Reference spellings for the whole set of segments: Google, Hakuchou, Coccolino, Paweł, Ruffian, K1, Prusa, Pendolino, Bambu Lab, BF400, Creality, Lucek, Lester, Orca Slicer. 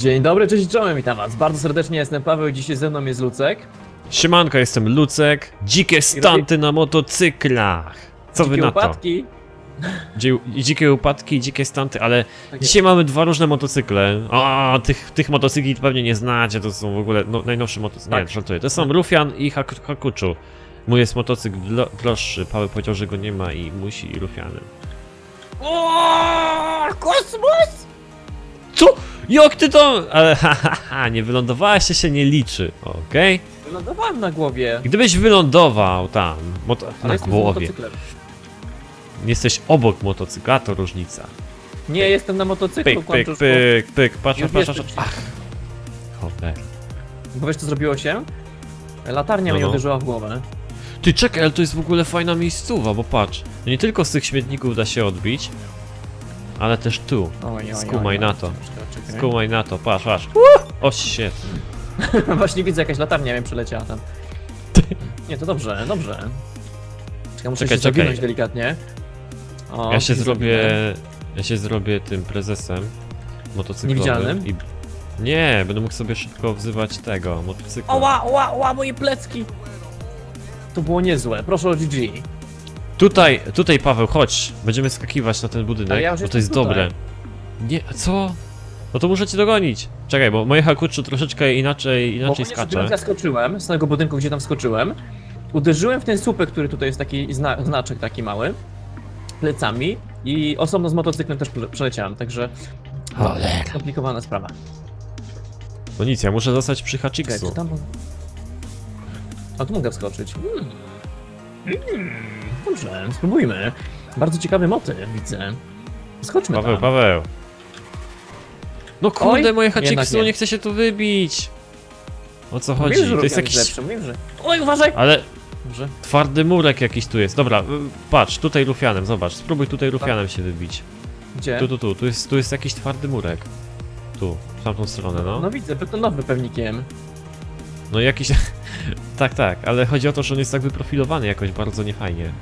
Dzień dobry, cześć, czołem, witam was. Bardzo serdecznie, jestem Paweł i dzisiaj ze mną jest Lucek. Siemanko, jestem Lucek. Dzikie stunty na motocyklach. Co wy na to? Dzikie upadki i dzikie stunty, ale tak dzisiaj mamy dwa różne motocykle. O, tych motocykli pewnie nie znacie, to są w ogóle no, najnowsze motocykle. Tak. Nie, żartuję. To są Ruffian i Hakuchou. Mój jest motocykl droższy. Paweł powiedział, że go nie ma i musi Ruffianem. O, kosmos! Co? Jak ty to? Ale hahaha, nie wylądowałaś, się nie liczy, okej? Okay? Wylądowałem na głowie. Gdybyś wylądował tam, na głowie. Jesteś obok motocykla, to różnica. Nie, pyk. Jestem na motocyklu, pyk, patrz. Ach, cholera. Bo wiesz co zrobiło się? Latarnia mnie uderzyła w głowę. Ty czekaj, ale to jest w ogóle fajna miejscowa, bo patrz. Nie tylko z tych śmietników da się odbić, ale też tu. Skumaj na to. Skumaj na to, patrz. O się. Właśnie widzę, jakaś latarnia mnie przeleciała tam. Nie, to dobrze. Czekaj, muszę się zawinąć delikatnie. O, ja się zrobię tym prezesem motocyklowym. Niewidzialnym? I... Nie, będę mógł sobie szybko wzywać tego motocykla. Oła, moje plecki! To było niezłe, proszę o GG. Tutaj Paweł, chodź. Będziemy skakiwać na ten budynek, ja bo to jest tutaj. Dobre. Nie, a co? No to muszę cię dogonić. Czekaj, bo moje Hakuchou troszeczkę inaczej skacze. Ja skoczyłem z tego budynku, gdzie tam skoczyłem. Uderzyłem w ten słupek, który tutaj jest taki znaczek taki mały. Plecami i osobno z motocyklem też przeleciałem, także... No, skomplikowana sprawa. No nic, ja muszę zostać przy Hakuchou. A tu mogę wskoczyć. Dobrze, spróbujmy. Bardzo ciekawy motyw, widzę. Skoczmy tam. Paweł. No kurde, moje Hakuchou nie chce się tu wybić. O co chodzi? To jest jakiś... Oj, uważaj! Ale... Dobrze. Twardy murek jakiś tu jest. Dobra, patrz, tutaj Ruffianem, zobacz. Spróbuj tutaj Ruffianem się wybić. Gdzie? Tu jest jakiś twardy murek. Tu, w tamtą stronę, no. No widzę, betonowy pewnikiem. No jakiś... tak, ale chodzi o to, że on jest tak wyprofilowany jakoś bardzo niefajnie.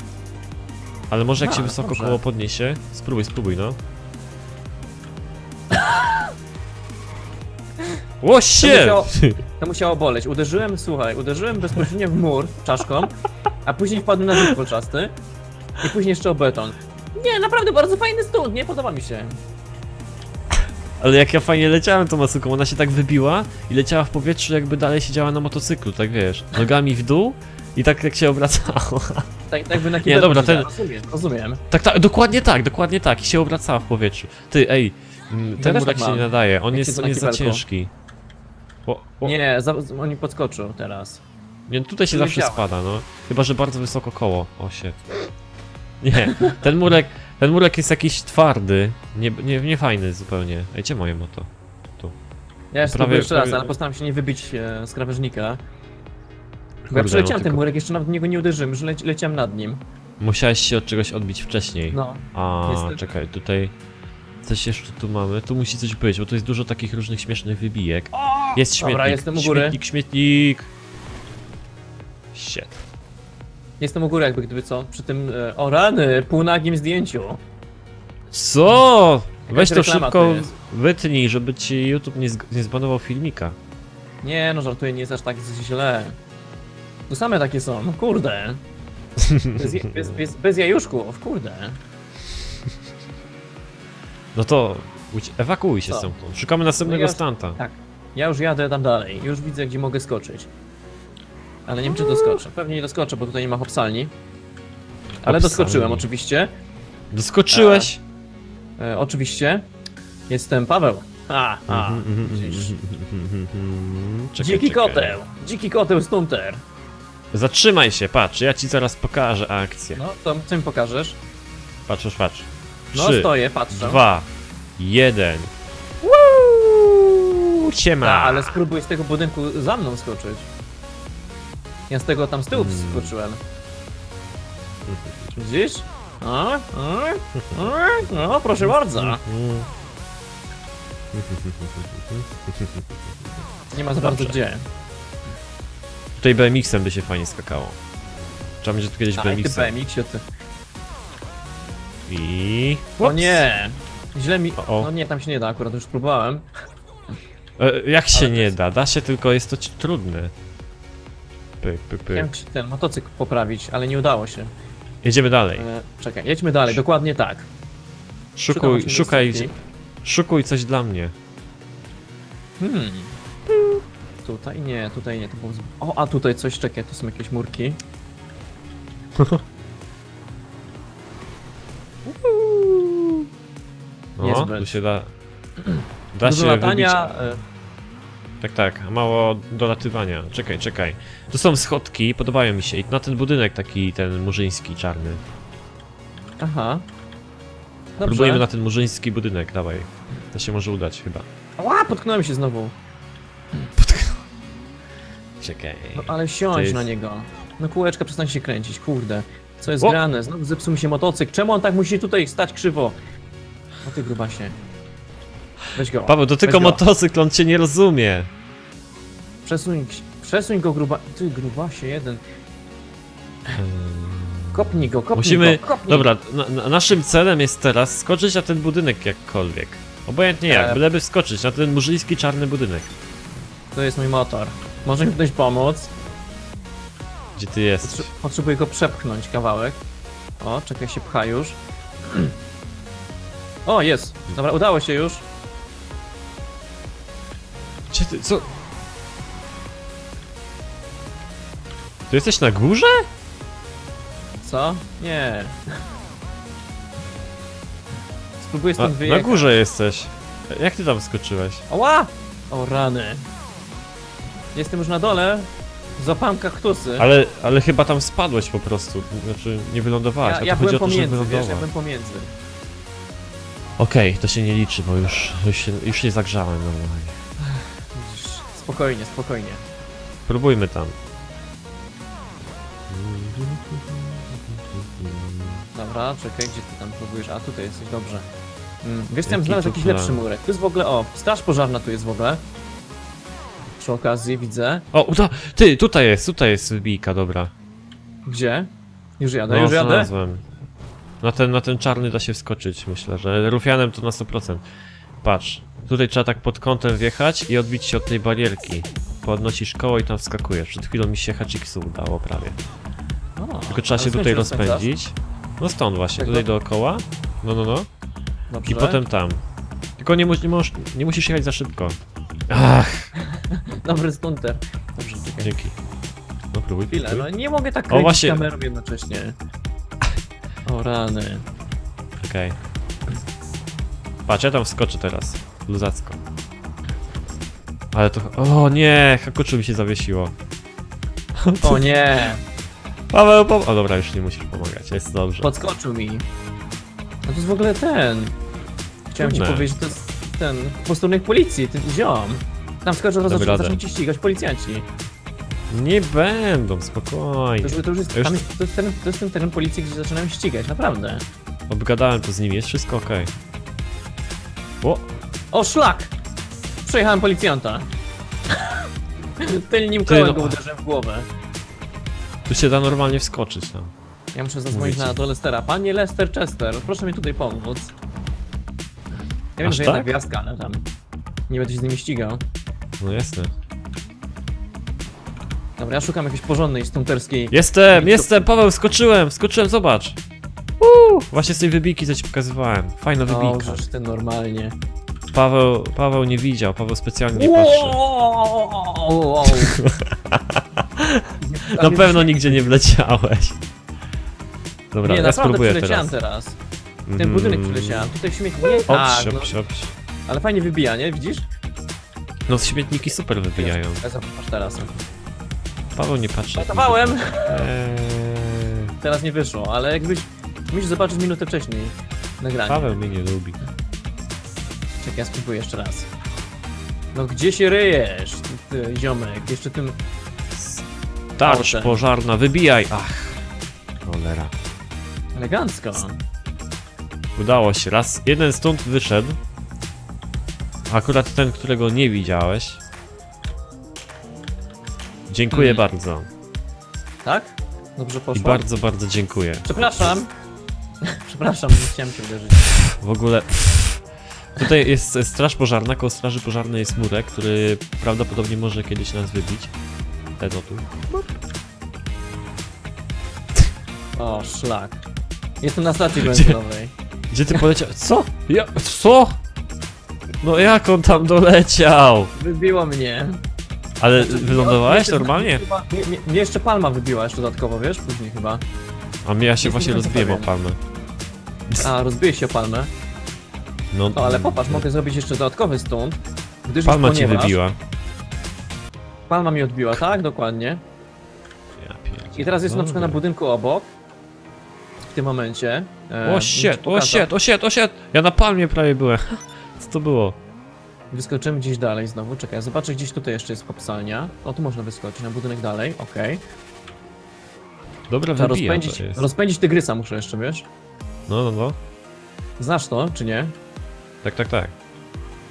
Ale może jak się wysoko koło podniesie? Spróbuj, no. O się! To musiało boleć. Uderzyłem bezpośrednio w mur czaszką, a później wpadłem na dół kolczasty i później jeszcze o beton. Nie, naprawdę bardzo fajny stunt, nie? Podoba mi się. Ale jak ja fajnie leciałem tą masuką, ona się tak wybiła i leciała w powietrzu, jakby dalej siedziała na motocyklu, tak wiesz, nogami w dół i tak jak się obracała. Tak by na kibelku. Nie, dobra, ten... Rozumiem. Tak, dokładnie tak, i się obracała w powietrzu. Ty, ej, ten murek się nie nadaje, on jest za ciężki. Nie, on nie podskoczył teraz. Nie, tutaj się zawsze spada, no. Chyba że bardzo wysoko koło. O się. Nie, ten murek jest jakiś twardy. Nie fajny zupełnie. Ej, gdzie moje moto? Tu. Ja jeszcze raz, ale postaram się nie wybić z krawężnika. Bo ja przeleciałem ten murek, jeszcze nawet w niego nie uderzyłem, już leciałem nad nim. Musiałeś się od czegoś odbić wcześniej. No. A, czekaj, tutaj. Coś jeszcze tu mamy, tu musi coś być, bo tu jest dużo takich różnych śmiesznych wybijek. Jest śmietnik, dobra, jestem u góry. Śmietnik. Shit. Jestem u góry jakby gdyby co, przy tym, o rany, półnagim zdjęciu. Co? Weź to szybko wytnij, żeby ci YouTube nie zbanował filmika. Nie no, żartuję, nie jest aż tak źle. Tu same takie są, kurde. Bez jajuszków, kurde. No to ewakuuj się stamtąd. Szukamy następnego stanta. Tak. Ja już jadę tam dalej. Już widzę, gdzie mogę skoczyć. Ale nie wiem, czy doskoczę. Pewnie nie doskoczę, bo tutaj nie ma hopsalni. Ale doskoczyłem oczywiście. Doskoczyłeś? Oczywiście. Jestem Paweł. Dziki koteł. Dziki koteł stunter. Zatrzymaj się, patrz. Ja ci zaraz pokażę akcję. No, to co mi pokażesz? Patrz. 3, no stoję, patrzę. 2, 1. Wuuu, siema. Ta, ale spróbuj z tego budynku za mną skoczyć. Ja z tego tam z tyłu skoczyłem. Widzisz? No, proszę bardzo. Nie ma za bardzo gdzie. Tutaj BMX-em by się fajnie skakało. Trzeba będzie tu kiedyś BMX-em. I... O nie! Źle mi... No nie, tam się nie da, akurat już próbowałem. Jak się nie da? Da się, tylko jest to trudne. Pyk, pyk, pyk. Chciałem ten motocykl poprawić, ale nie udało się. Jedziemy dalej. Czekaj, jedźmy dalej, dokładnie tak. Szukaj coś dla mnie. Tutaj nie, to było... O, a tutaj coś, czekaj, to są jakieś murki. No, tu się da... Da się latania... Tak, tak, a mało dolatywania. Czekaj. Tu są schodki, podobają mi się. I na ten budynek taki, ten murzyński, czarny. Aha. Dobrze. Próbujemy na ten murzyński budynek, dawaj. To się może udać chyba. Ała, potknąłem się znowu. Czekaj. No ale siądź jest... na niego. No kółeczka przestań się kręcić, kurde. Co jest grane? Znowu zepsuł mi się motocykl. Czemu on tak musi tutaj stać krzywo? O ty grubasie. Weź go. Paweł, to tylko motocykl, on cię nie rozumie. Przesuń go, gruba... Ty grubasie, jeden. Kopnij go, kopnij go. Dobra, naszym celem jest teraz skoczyć na ten budynek jakkolwiek. Obojętnie jak, byleby wskoczyć na ten murzyński czarny budynek. To jest mój motor. Może mi ktoś pomóc? Gdzie ty jesteś? Potrzebuję go przepchnąć kawałek. O, czekaj, się pcha już. O, jest! Dobra, udało się już. Gdzie ty, co? Ty jesteś na górze? Co? Nie. Spróbuję stąd wyjechać. Na górze jesteś. Jak ty tam skoczyłeś? Ała! O rany. Jestem już na dole. Złapałem kaktusy. Ale chyba tam spadłeś po prostu. Znaczy, nie wylądowałeś. Ja byłem pomiędzy, wiesz, ja byłem pomiędzy. Okej, to się nie liczy, bo już się zagrzałem normalnie. Spokojnie, spokojnie. Próbujmy tam. Dobra, czekaj, gdzie ty tam próbujesz? A tutaj jesteś, dobrze. Wiesz, tam znaleźć jakiś lepszy murek. Tu jest w ogóle, o, straż pożarna tu jest w ogóle. Przy okazji widzę. O, ty, tutaj jest wybijka, dobra. Gdzie? Już jadę, no, już jadę. Na ten czarny da się wskoczyć, myślę, że Ruffianem to na 100%. Patrz, tutaj trzeba tak pod kątem wjechać i odbić się od tej barierki. Podnosisz koło i tam wskakujesz. Przed chwilą mi się hachiksu udało prawie. O, tylko trzeba się tutaj rozpędzić. No stąd właśnie, tak tutaj dookoła. No. Dobrze. I potem tam. Tylko nie musisz jechać za szybko. Ach! Dobry stunter. Dobrze, czekaj. Dzięki. No próbuj. Chwilę, no nie mogę tak kręcić właśnie kamerą jednocześnie. O rany. Okej. Patrz, ja tam wskoczę teraz. Luzacko. Ale to... O nie! Hakuchou mi się zawiesiło. O nie! Paweł, o dobra, już nie musisz pomagać, jest dobrze. Podskoczył mi. A to jest w ogóle ten... Chciałem ci powiedzieć, że to jest ten... Posterunek policji, ten ziom. Tam skoczę, to zaczną ci ścigać policjanci. Nie będą, spokojnie. To już jest, już... to jest ten teren policji, gdzie zaczynam ścigać, naprawdę. Obgadałem to z nimi, jest wszystko okej. O szlak! Przejechałem policjanta. Tylnym kołem go uderzyłem w głowę. Tu się da normalnie wskoczyć tam. Ja muszę zadzwonić do Lestera. Panie Lester, Chester, proszę mi tutaj pomóc. Ja wiem, że jedna gwiazdka, ale tam nie będę się z nimi ścigał. No jasne. Dobra, ja szukam jakiejś porządnej stunterskiej... Jestem, Paweł, skoczyłem, zobacz! Właśnie z tej wybijki, co ci pokazywałem. Fajna wybijka. O, ten normalnie. Paweł nie widział, Paweł specjalnie nie patrzy. Na pewno nigdzie nie wleciałeś. Dobra, ja spróbuję teraz. Ten budynek przyleciałem, tutaj śmietnik... Ale fajnie wybija, nie? Widzisz? No śmietniki super wybijają. Patrz teraz. Paweł nie patrzy. Ratowałem! Teraz nie wyszło, ale jakbyś... Musisz zobaczyć minutę wcześniej nagranie. Paweł mnie nie lubi. Czekaj, ja spróbuję jeszcze raz. No gdzie się ryjesz, ty ziomek? Jeszcze tym... Tarcz pożarna, wybijaj! Ach, cholera. Elegancko. Udało się, jeden stąd wyszedł. Akurat ten, którego nie widziałeś. Dziękuję bardzo. Tak? Dobrze poszło? I bardzo, bardzo dziękuję. Przepraszam. Przepraszam, nie chciałem cię uderzyć. W ogóle... Tutaj jest straż pożarna, koło straży pożarnej jest murek, który prawdopodobnie może kiedyś nas wybić. Ten o tu. O, szlak. Jestem na stacji benzynowej. Gdzie ty poleciał? Co? Ja... Co? No jak on tam doleciał? Wybiło mnie. Ale znaczy, wylądowałeś normalnie? Chyba, mnie jeszcze palma wybiła jeszcze dodatkowo, wiesz? Później chyba. A mnie ja się właśnie rozbiłem o palmę. A, rozbiłeś się o palmę? No, o, ale popatrz, mogę zrobić jeszcze dodatkowy stunt, gdyż palma cię wybiła. Palma mi odbiła, tak? Dokładnie. I teraz jest na przykład na budynku obok. W tym momencie. O shit, o shit, o shit, o shit! Ja na palmie prawie byłem. Co to było? Wyskoczymy gdzieś dalej znowu, czekaj, zobaczę gdzieś tutaj jeszcze jest kopsalnia. O, tu można wyskoczyć, na budynek dalej, okej. Dobra, wybija, rozpędzić tygrysa muszę jeszcze, wiesz? No, no, no. Znasz to, czy nie? Tak, tak, tak.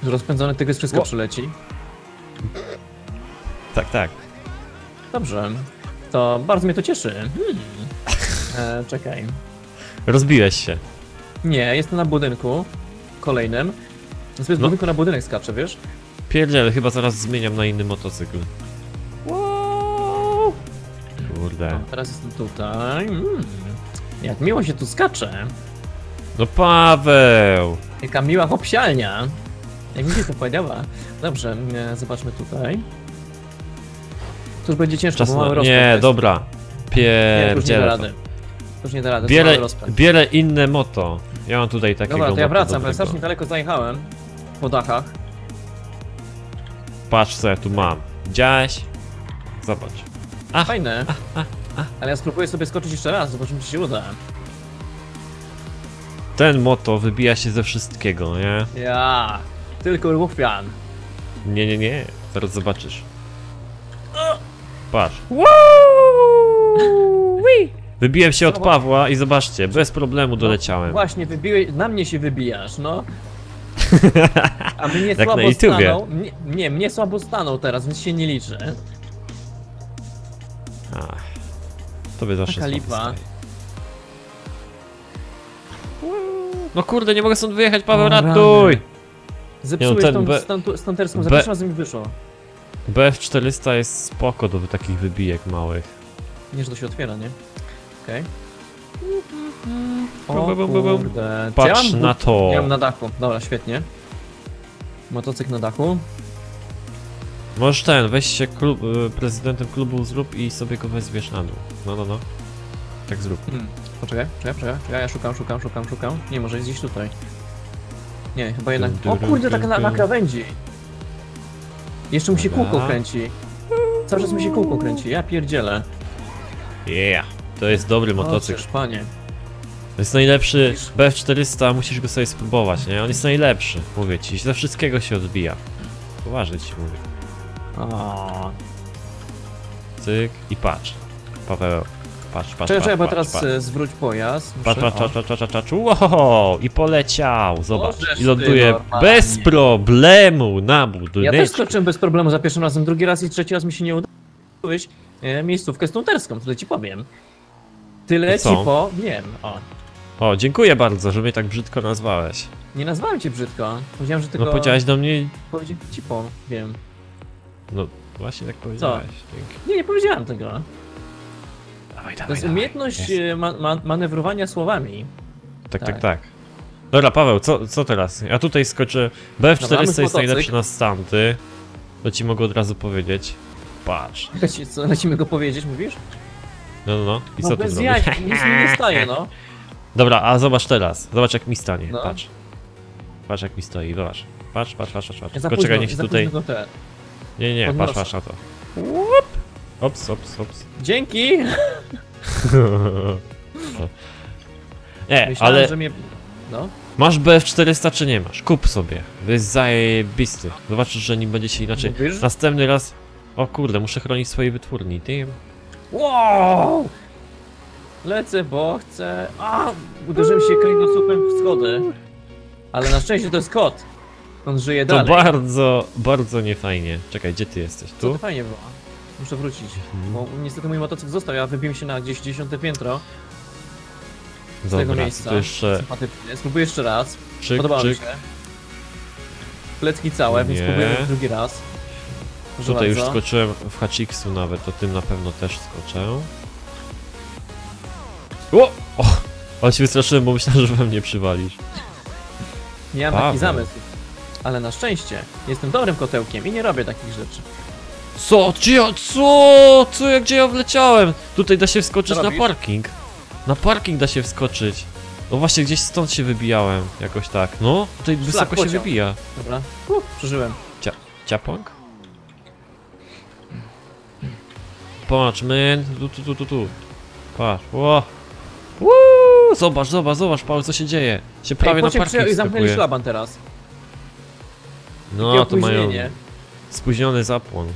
Rozpędzony tygrys wszystko przyleci. Tak, tak. Dobrze. To bardzo mnie to cieszy. Czekaj. Rozbiłeś się. Nie, jestem na budynku kolejnym. Zbyt z budynku na budynek skaczę, wiesz? Pierdziele, chyba zaraz zmieniam na inny motocykl. Wow. Kurde. No, teraz jestem tutaj. Jak miło się tu skacze. No Paweł! Jaka miła hopsialnia. Jak mi się to powiedziała. Dobrze, zobaczmy tutaj. To już będzie ciężko, bo mamy rozpęd. Nie, dobra. Pierdziele. Już nie da rady. Już nie da rady. Biele inne moto. Ja mam tutaj takiego. Dobra, to ja wracam, bo strasznie daleko zajechałem. Po dachach. Patrz co ja tu mam. Widziałeś? Zobacz. Ach, fajne. Ale ja spróbuję sobie skoczyć jeszcze raz, zobaczymy czy się uda. Ten moto wybija się ze wszystkiego, nie? Ja, tylko Ruffian. Nie, nie, nie. Teraz zobaczysz. Patrz. Wybiłem się od Pawła i zobaczcie, bez problemu doleciałem. No, właśnie, wybiłeś, na mnie się wybijasz, no. A mnie słabo stanął. Nie, mnie słabo stanął teraz, więc się nie liczy. Ach, tobie zawsze słabo staje. No kurde, nie mogę stąd wyjechać, Paweł, ratuj! Zepsułeś tą stanterską, za pierwszym razem mi wyszło. BF400 jest spoko do takich wybijek małych. Nie, że to się otwiera, nie? Okej. Okay. Patrz na to! Ja mam na dachu, dobra, świetnie. Motocykl na dachu. Możesz ten, weź się prezydentem klubu zrób i sobie go wezwiesz na dół. No, no, no. Tak zrób. Poczekaj, ja szukam. Nie, może jest gdzieś tutaj. Nie, chyba jednak... O kurde, tak na krawędzi. Jeszcze mu się kółko kręci. Cały czas mu się kółko kręci, ja pierdzielę. Yeah, to jest dobry motocykl. Panie. To jest najlepszy BF400, musisz go sobie spróbować, nie? On jest najlepszy, mówię ci. Ze wszystkiego się odbija. Poważnie ci mówię. O. Cyk i patrz. Paweł. Patrz, bo teraz zwróć pojazd. Patrz, wow, i poleciał, zobacz. I ląduje bez problemu na budynku. Ja też skoczyłem bez problemu za pierwszym razem, drugi raz i trzeci raz mi się nie udało wyjść miejscówkę stunterską, tyle ci powiem. Tyle ci powiem, o. O, dziękuję bardzo, że mnie tak brzydko nazwałeś. Nie nazwałem cię brzydko, powiedziałem, że tylko... No powiedziałeś do mnie... Powiedziałem ci powiem. No, właśnie tak powiedziałeś. Dzięki. Nie, nie powiedziałem tego. To jest umiejętność manewrowania słowami. Tak, tak, tak. Dobra, Paweł, co teraz? Ja tutaj skoczę. BF400 jest najlepszy na stunty. To ci mogę od razu powiedzieć. Patrz. Co lecimy go powiedzieć, mówisz? No, no, no. I co tu zrobisz? Nic mi nie staje, no. Dobra, a zobacz teraz. Zobacz jak mi stanie. Patrz. Patrz jak mi stoi, zobacz. Patrz. Tylko czekaj, niech tutaj... Nie, nie, patrz na to. Ops. Dzięki! Nie, myślałem, ale... że mnie... No. Masz BF400 czy nie masz? Kup sobie. To jest zajebisty. Zobaczysz, że nim będzie się inaczej. Mówisz? Następny raz... O kurde, muszę chronić swojej wytwórni. Ty... Wow! Lecę, bo chcę... A! Uderzyłem się kręgosłupem w schody. Ale na szczęście to jest kot. On żyje dalej. To bardzo, bardzo niefajnie. Czekaj, gdzie ty jesteś? Tu? To fajnie było. Muszę wrócić, bo niestety mój motocykl został, ja wybiłem się na gdzieś 10 piętro z tego miejsca. Spróbuję jeszcze raz. Podobało mi się. plecki całe, więc próbujemy drugi raz. Proszę tutaj bardzo. Już skoczyłem w Hachiksu nawet, to tym na pewno też skoczę. O! O, się wystraszyłem, bo myślałem, że we mnie przywalisz. Miałem taki zamysł. Ale na szczęście jestem dobrym kotełkiem i nie robię takich rzeczy. Co? Gdzie ja wleciałem? Tutaj da się wskoczyć na parking. Na parking da się wskoczyć. No właśnie, gdzieś stąd się wybijałem. Jakoś tak, no. Tutaj wysoko się wybija. Dobra, przeżyłem. Ciapąk? Patrz, man. Tu. Patrz, Uuu, zobacz, Paweł, co się dzieje. Się prawie na parking skakuje. I zamknęli szlaban teraz. No, to mają spóźniony zapłon.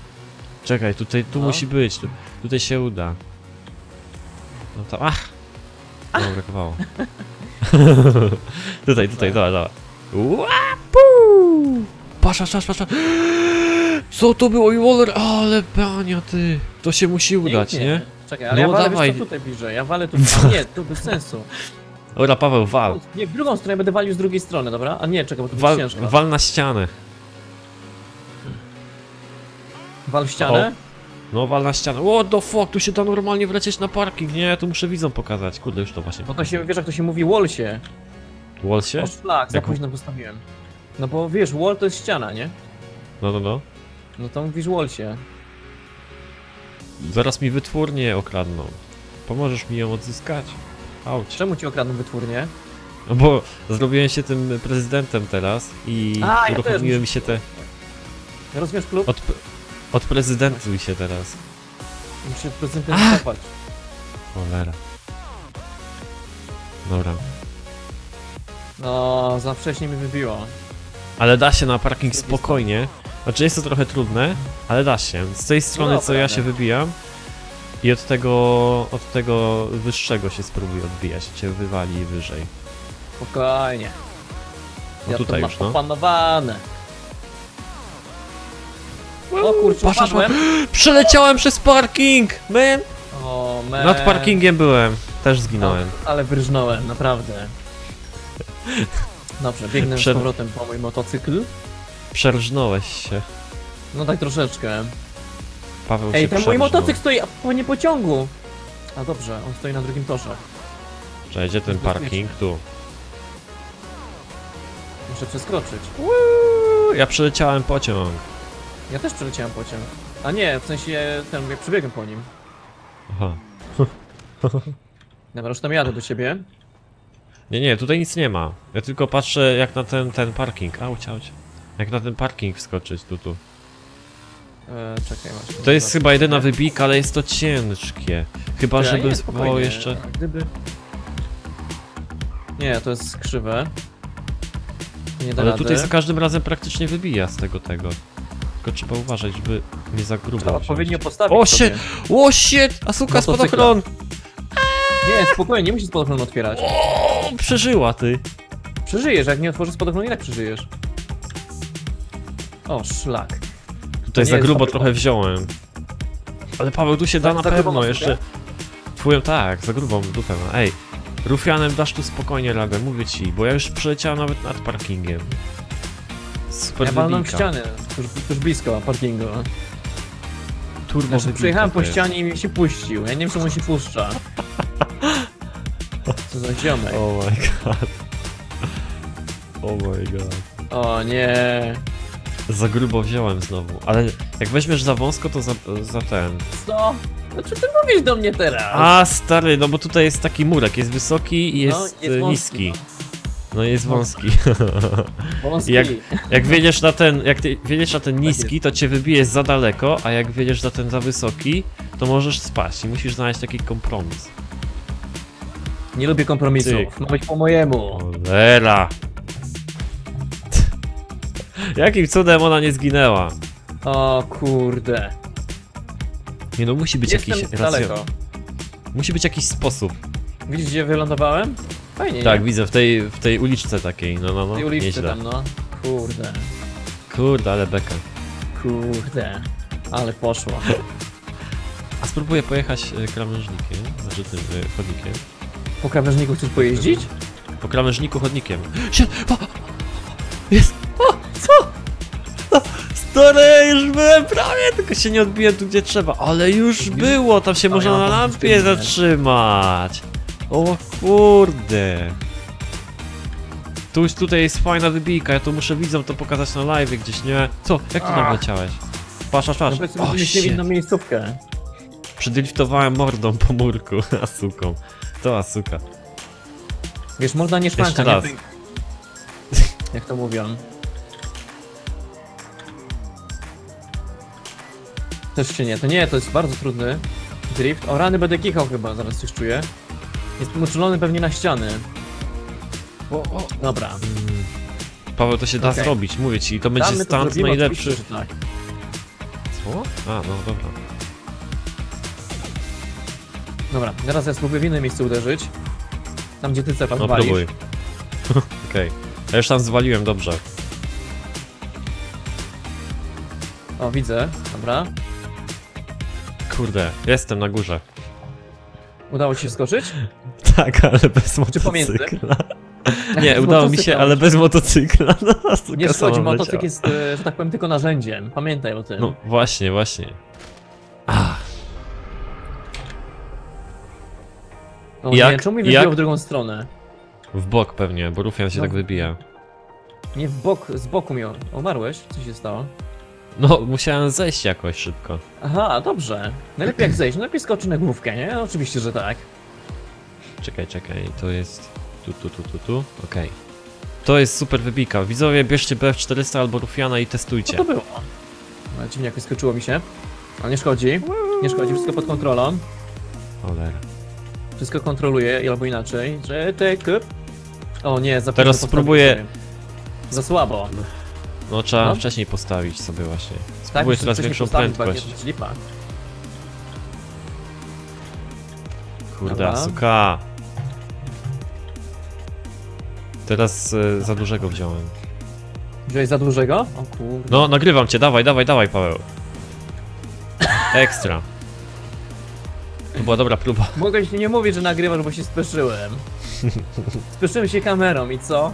Czekaj, tutaj, tu musi być, tutaj się uda. No tam, No, brakowało. tutaj, dobra. Łapu! Pasza. Co to było, Waller? Ale pania ty. To się musi udać, nie? Czekaj, ale no, ja walę tutaj bliżej, ja walę tutaj. Nie, to bez sensu. Dobra, Paweł, wal. Nie, w drugą stronę, będę walił z drugiej strony, dobra? A nie, czekaj, bo to jest ciężko. Wal na ścianę. Wal w ścianę? No, wal na ścianę. What the fuck, tu się da normalnie wlecieć na parking, nie? Tu muszę widzom pokazać, kurde, już to właśnie. Bo to się, wiesz jak to się mówi, wallsie. Wallsie? O szlak, za późno postawiłem. No bo wiesz, wall to jest ściana, nie? No. No to mówisz wallsie. Zaraz mi wytwórnię okradną. Pomożesz mi ją odzyskać? Auć. Czemu ci okradną wytwórnię? No bo zrobiłem się tym prezydentem teraz i uruchomiły mi się te... Rozumiesz klub? Odprezydentuj się teraz. Muszę prezydentem kopać. Cholera. Dobra. No, za wcześnie mi wybiło. Ale da się na parking spokojnie. Znaczy jest to trochę trudne, ale da się. Z tej strony co ja się wybijam i od tego wyższego się spróbuj odbijać. Cię wywali wyżej. Spokojnie. No ja tutaj to już, opanowane. O kurczę, upadłem. Przeleciałem przez parking, man. O, man. Nad parkingiem byłem, też zginąłem. No, ale wyrżnąłem, naprawdę. Dobrze, biegnę z powrotem po mój motocykl. Przerżnąłeś się. No tak troszeczkę. Paweł się przerżnął. Ten mój motocykl stoi po niepociągu. A dobrze, on stoi na drugim torze. Przejdzie ten parking tu. Muszę przeskoczyć. Uuu, ja przeleciałem pociąg. Ja też przeleciałem pociąg. A nie, w sensie ten, jak przebiegłem po nim. Aha. Dobra, już tam jadę do ciebie. Nie, tutaj nic nie ma. Ja tylko patrzę jak na ten parking. Auć. Jak na ten parking wskoczyć tu. Czekaj, właśnie. To jest chyba jedyna wybijka, ale jest to ciężkie. Chyba, żeby było jeszcze... Gdyby... Nie, to jest krzywe. Nie da rady. Tutaj za każdym razem praktycznie wybija z tego. Tylko trzeba uważać, żeby nie za grubo. Trzeba odpowiednio postawić. O shit! Asuka, spadochron! Nie, spokojnie, nie musisz spadochron otwierać. O, przeżyła ty! Przeżyjesz, jak nie otworzysz spadochron, i tak przeżyjesz. O, szlak. Tutaj za grubo trochę wziąłem. Ale Paweł, tu się da na pewno jeszcze. Powiem tak, za grubą dupę. Ej, Ruffianem dasz tu spokojnie radę, mówię ci, bo ja już przeleciałem nawet nad parkingiem. Super. Ja walnąłem ścianę, tuż blisko parkingu. Turbo. Znaczy, przejechałem po ścianie i mi się puścił. Ja nie wiem, czemu się puszcza. Co za ziomek. Oh my god. Oh my god. O nie. Za grubo wziąłem znowu, ale jak weźmiesz za wąsko, to za ten. Co? Znaczy ty mówisz do mnie teraz? A stary, no bo tutaj jest taki murek, jest wysoki i jest niski. No jest wąski. Wąski. Jak wiedziesz na ten, niski, to cię wybijesz za daleko, a jak wiedziesz na ten za wysoki, to możesz spaść i musisz znaleźć taki kompromis. Nie lubię kompromisów, ma być po mojemu. Cholera. Jakim cudem ona nie zginęła? O kurde. Nie no, musi być jakiś daleko. Musi być jakiś sposób. Widzisz, gdzie wylądowałem? Fajnie. Tak, nie? Widzę, w tej uliczce takiej, no. W tej uliczce nieźle. Tam, no. Kurde. Kurde, ale beka. Kurde. Ale poszło. A spróbuję pojechać krawężnikiem, znaczy tym chodnikiem. Po krawężniku chcesz pojeździć? Po krawężniku chodnikiem. Jest! Co? Stary, już byłem prawie, tylko się nie odbiłem tu, gdzie trzeba. Ale już było, tam się można na lampie zatrzymać. O kurde. Tutaj jest fajna wybijka, ja tu muszę widzom to pokazać na live gdzieś, nie? Co? Jak tu tam leciałeś? Patrz. O, shit. Przydriftowałem mordą po murku, asuką. To asuka. Wiesz, morda nie szpanka, nie? Raz. Jak to mówią? Też się nie, to jest bardzo trudny drift. O rany, będę kichał chyba, zaraz coś czuję. Jestem uczulony pewnie na ściany. O. Dobra. Paweł, to się da zrobić, mówię ci, to będzie stunt najlepszy. Tak. Co? A, no dobra. Dobra, teraz ja spróbuję w inne miejsce uderzyć. Tam gdzie ty cepa zwalisz. No próbuj. Okej. Ja już tam zwaliłem, dobrze. O, widzę, dobra. Kurde, jestem na górze. Udało ci się skoczyć? Tak, ale bez motocykla. Nie, udało mi się, ale bez motocykla. Nie schodzi, motocykl jest, że tak powiem, tylko narzędziem. Pamiętaj o tym. No właśnie, O, jak? Nie, czemu mi wybiło w drugą stronę? W bok pewnie, bo Ruffian się tak wybija. Nie, w bok, z boku mi umarłeś? Co się stało? No, musiałem zejść jakoś szybko. Aha, dobrze. Najlepiej jak zejść, najlepiej skoczy na główkę, nie? No, oczywiście, że tak. Czekaj, to jest... Tu. Okej. To jest super wybika. Widzowie, bierzcie BF400 albo Ruffiana i testujcie. Co to było? No, dziwnie jakoś skoczyło mi się. Ale nie szkodzi. Nie szkodzi, wszystko pod kontrolą. Cholera. Wszystko kontroluje, albo inaczej. O nie, za teraz spróbuję. Za słabo. No trzeba wcześniej postawić sobie właśnie. Spróbuję teraz większą prędkość. Kurda, suka. Teraz za dużego wziąłem. Wziąłeś za dużego? O kurde. No nagrywam cię, dawaj Paweł. Ekstra. To była dobra próba. Mogę ci nie mówić, że nagrywasz, bo się spieszyłem. Spieszyłem się kamerą i co?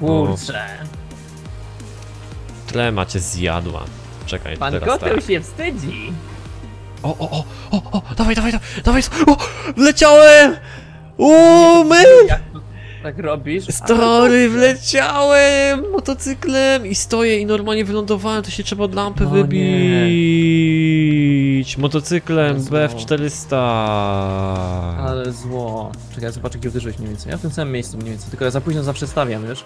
Kurczę. Tlema cię zjadła. Czekaj, pan teraz kotel tak się wstydzi. O, dawaj. O, wleciałem! Jak to tak robisz? Stary, wleciałem motocyklem i stoję i normalnie wylądowałem, to się trzeba od lampy wybić. Motocyklem BF400. Ale zło. Czekaj, zobacz, jak uderzyłeś mniej więcej. Ja w tym samym miejscu mniej więcej, tylko ja za późno zawsze stawiam, wiesz?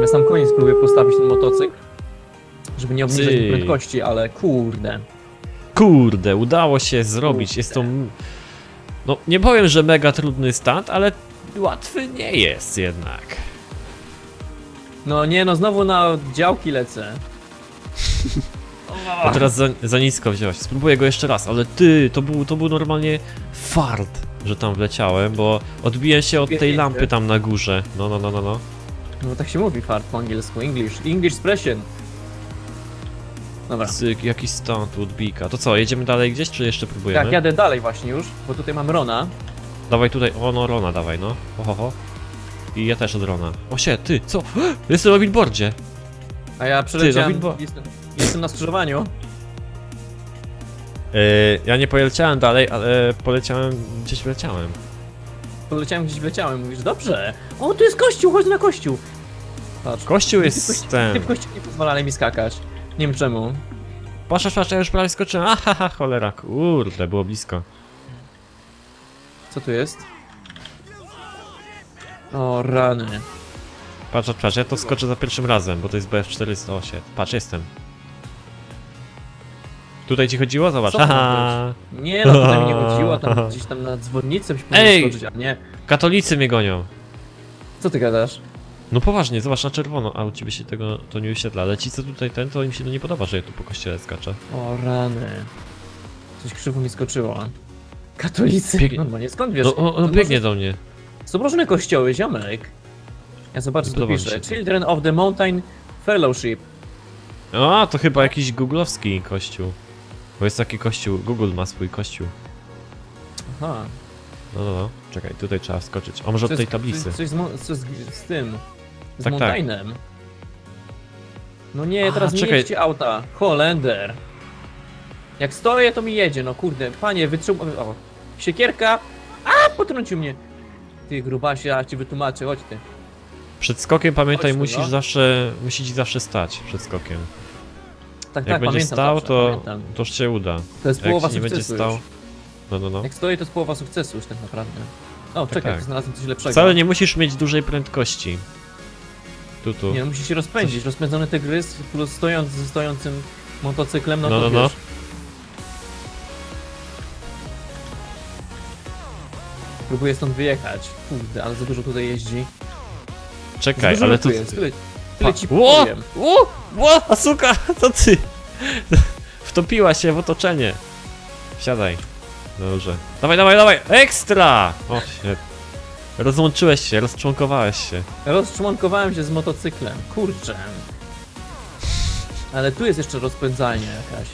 Ja sam koniec spróbuję postawić ten motocykl, żeby nie obniżać prędkości, ale kurde. Kurde, udało się zrobić. Jest to... No, nie powiem, że mega trudny stunt, ale łatwy nie jest jednak. No nie, no znowu na działki lecę. A teraz za nisko wziąłeś. Spróbuję go jeszcze raz, ale ty, to był normalnie fart, że tam wleciałem, bo odbiję się od tej lampy tam na górze. No. No tak się mówi fart po angielsku, English expression. Dobra. Cyk, jakiś stunt odbika. To co, jedziemy dalej gdzieś, czy jeszcze próbujemy? Tak, jadę dalej właśnie już, bo tutaj mam Rona. Dawaj tutaj, Rona dawaj, no. Ohoho. I ja też od Rona. O się, ty, co? Jestem na billboardzie. A ja przeleciałem... Jestem na skrzyżowaniu. Ja nie poleciałem dalej, ale poleciałem gdzieś wleciałem, mówisz, dobrze. O, tu jest kościół, chodź na kościół. Patrz, kościół jest ten. W kościół nie pozwalali mi skakać. Nie wiem czemu. Patrz, ja już prawie skoczyłem. Aha, cholera, kurde, było blisko. Co tu jest? O, rany. Patrz, ja to skoczę za pierwszym razem, bo to jest BF408. Patrz, jestem. Tutaj ci chodziło? Zobacz. Nie, no tutaj mi nie chodziło, tam gdzieś tam na dzwonnicę byś powinien skoczyć, a nie. Katolicy mnie gonią. Co ty gadasz? No poważnie, zobacz, na czerwono, a u ciebie się tego to nie wyświetla, ale ci co tutaj to im się to nie podoba, że ja tu po kościele skaczę. O rany. Coś krzywo mi skoczyło. Katolicy? No nie, skąd wiesz? No biegnie do mnie. Zobrożone kościoły, ziomek. Ja zobaczę, co pisze. Children of the Mountain Fellowship. A, to chyba jakiś googlowski kościół. Bo jest taki kościół, Google ma swój kościół. Aha. No. Czekaj, tutaj trzeba wskoczyć. O, może od tej tablicy. Coś z tym. Z mountainem. No nie, teraz nie jeździ auta. Holender. Jak stoję, to mi jedzie, no kurde. Panie, wytrzymaj. O, siekierka. A, potrącił mnie. Ty, grubasie, ja ci wytłumaczę, chodź ty. Przed skokiem pamiętaj, chodź, musisz zawsze, musi ci zawsze stać przed skokiem. Tak, jak będzie stał, zawsze, to toż cię uda. To jest połowa sukcesu. Będzie stał, no. Jak stoję, to jest połowa sukcesu już tak naprawdę. O, tak, czekaj, tak. Znalazłem coś lepszego. Wcale nie musisz mieć dużej prędkości. Tu. Nie, no, musisz się rozpędzić. Coś... Rozpędzony tygrys plus stojąc ze stojącym motocyklem, no to wiesz. Próbuję stąd wyjechać. Kurde, ale za dużo tutaj jeździ. Czekaj, ale tu... Tyle ci powiem. A suka, to ty! Wtopiła się w otoczenie. Wsiadaj. Dobrze. Dawaj! Ekstra! O, rozłączyłeś się, rozczłonkowałeś się. Rozczłonkowałem się z motocyklem. Kurczę. Ale tu jest jeszcze rozpędzalnia jakaś.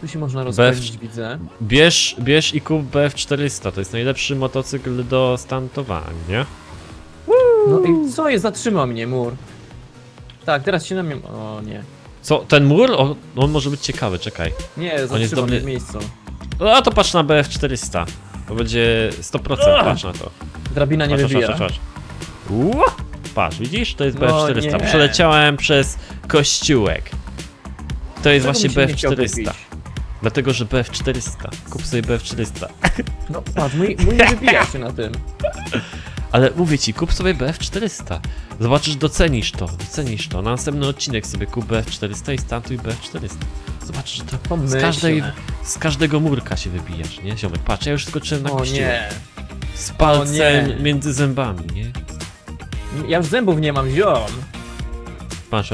Tu się można rozpędzić, widzę. Bierz i kup BF400, to jest najlepszy motocykl do stuntowania. No i co jest? Zatrzymał mnie mur. Tak, teraz się na mnie... O nie. Co? Ten mur? On może być ciekawy, czekaj. Nie, zatrzymał mnie w miejscu. A to patrz na BF400. To będzie 100%, patrz na to. Drabina nie wywija. Patrz, widzisz? To jest BF400. No, przeleciałem przez kościółek. To jest właśnie BF400. Dlatego, że BF400. Kup sobie BF400. No patrz, mój nie wybija się na tym. Ale mówię ci, kup sobie BF400. Zobaczysz, docenisz to. Na następny odcinek sobie kup BF400 i stuntuj BF400. Zobaczysz, że to z każdego murka się wybijasz, nie? Ziomek, patrz, ja już skoczyłem na kościółek. Z palcem między zębami, nie? Ja już zębów nie mam, ziom. Patrz.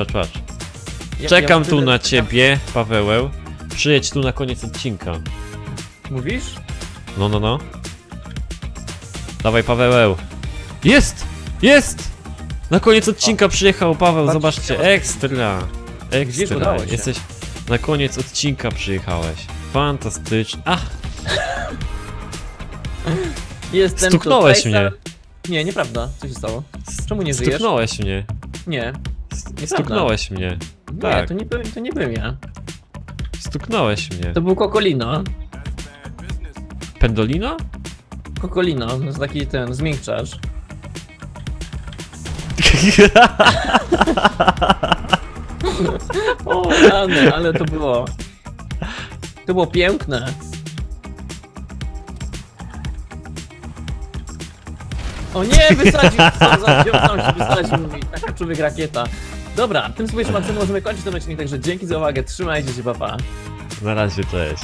Czekam tu na ciebie, Paweł. Przyjedź tu na koniec odcinka. Mówisz? No. Dawaj, Paweł. Jest! Na koniec odcinka przyjechał Paweł, patrz, zobaczcie, ekstra. Jesteś... Na koniec odcinka przyjechałeś. Fantastycznie. Jestem stuknąłeś mnie. Nie, nieprawda. Co się stało? Czemu nie żyjesz? Stuknąłeś mnie. Nie. Stuknąłeś mnie. Tak. Nie, to nie byłem ja. Stuknąłeś mnie. To był Coccolino. Pendolino? Coccolino, to jest taki ten zmiękczacz. O rany, ale to było. To było piękne. O nie, wysadził! Wysadził mi taka człowiek rakieta. Dobra, tym sobie szmatem możemy kończyć ten odcinek, także dzięki za uwagę, trzymajcie się, pa. Na razie, cześć.